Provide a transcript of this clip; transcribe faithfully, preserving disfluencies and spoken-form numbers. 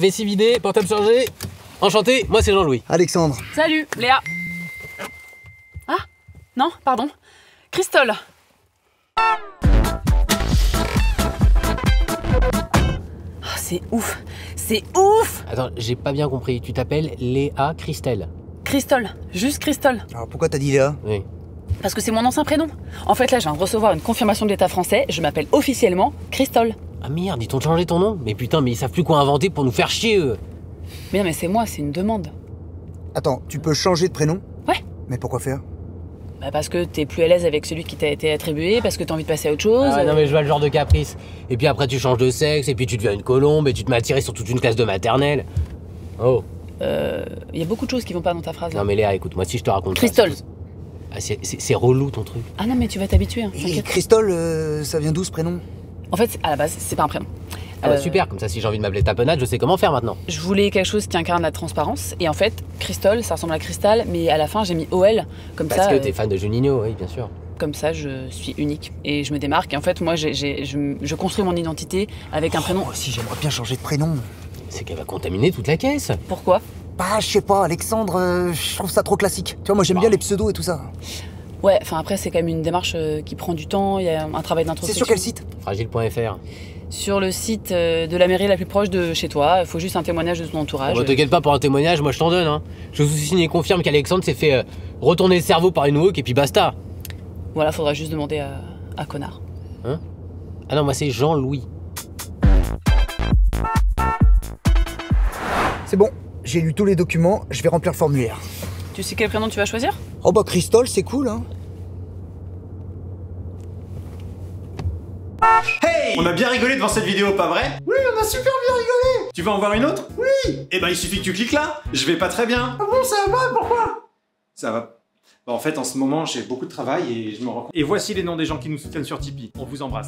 Vessie vidée, portable chargé. Enchanté, moi c'est Jean-Louis. Alexandre. Salut, Léa. Ah, non, pardon. Christelle. Oh, c'est ouf, c'est ouf. Attends, j'ai pas bien compris. Tu t'appelles Léa Christelle. Christelle, juste Christelle. Alors pourquoi t'as dit Léa? Oui. Parce que c'est mon ancien prénom. En fait, là, je viens de recevoir une confirmation de l'État français. Je m'appelle officiellement Christelle. Ah merde, ils t'ont changé ton nom? Mais putain, mais ils savent plus quoi inventer pour nous faire chier, eux. Mais non, mais c'est moi, c'est une demande. Attends, tu peux changer de prénom? Ouais. Mais pourquoi faire? Bah parce que t'es plus à l'aise avec celui qui t'a été attribué, parce que t'as envie de passer à autre chose. Ah ouais, euh... non mais je vois le genre de caprice. Et puis après tu changes de sexe, et puis tu deviens une colombe, et tu te mets attiré sur toute une classe de maternelle. Oh. Euh... Y a beaucoup de choses qui vont pas dans ta phrase là. Non mais Léa, écoute, moi si je te raconte Christelle. Ça... Christelle. Ah, c'est relou ton truc. Ah non mais tu vas t'habituer. Hein, et Christelle, euh, ça vient d'où ce prénom? En fait, à la base, c'est pas un prénom. Ah bah euh... super, comme ça si j'ai envie de m'appeler Tapenade, je sais comment faire maintenant. Je voulais quelque chose qui incarne la transparence, et en fait, Christelle, ça ressemble à cristal, mais à la fin j'ai mis O L, comme Parce ça... Parce que t'es euh... fan de Juninho, oui, bien sûr. Comme ça, je suis unique, et je me démarque, et en fait, moi, j'ai, j'ai, je, je construis mon identité avec un oh, prénom... Moi aussi, j'aimerais bien changer de prénom. C'est qu'elle va contaminer toute la caisse. Pourquoi? Bah, je sais pas, Alexandre, euh, je trouve ça trop classique. Tu vois, moi j'aime oh. bien les pseudos et tout ça. Ouais, enfin après, c'est quand même une démarche euh, qui prend du temps, il y a un travail d'introspection. C'est sur quel site? Fragile point F R. Sur le site de la mairie la plus proche de chez toi, il faut juste un témoignage de son entourage. Ne oh, t'inquiète pas pour un témoignage, moi je t'en donne. Hein. Je vous signe et confirme qu'Alexandre s'est fait euh, retourner le cerveau par une woke et puis basta. Voilà, faudra juste demander à, à Connard. Hein? Ah non, moi c'est Jean-Louis. C'est bon, j'ai lu tous les documents, je vais remplir le formulaire. Tu sais quel prénom tu vas choisir? Oh bah Christelle, c'est cool hein. On a bien rigolé devant cette vidéo, pas vrai? Oui, on a super bien rigolé! Tu veux en voir une autre? Oui! Eh ben, il suffit que tu cliques là! Je vais pas très bien! Ah bon, ça va? Pourquoi? Ça va. Bah, en fait, en ce moment, j'ai beaucoup de travail et je me rends compte. Et voici les noms des gens qui nous soutiennent sur Tipeee. On vous embrasse.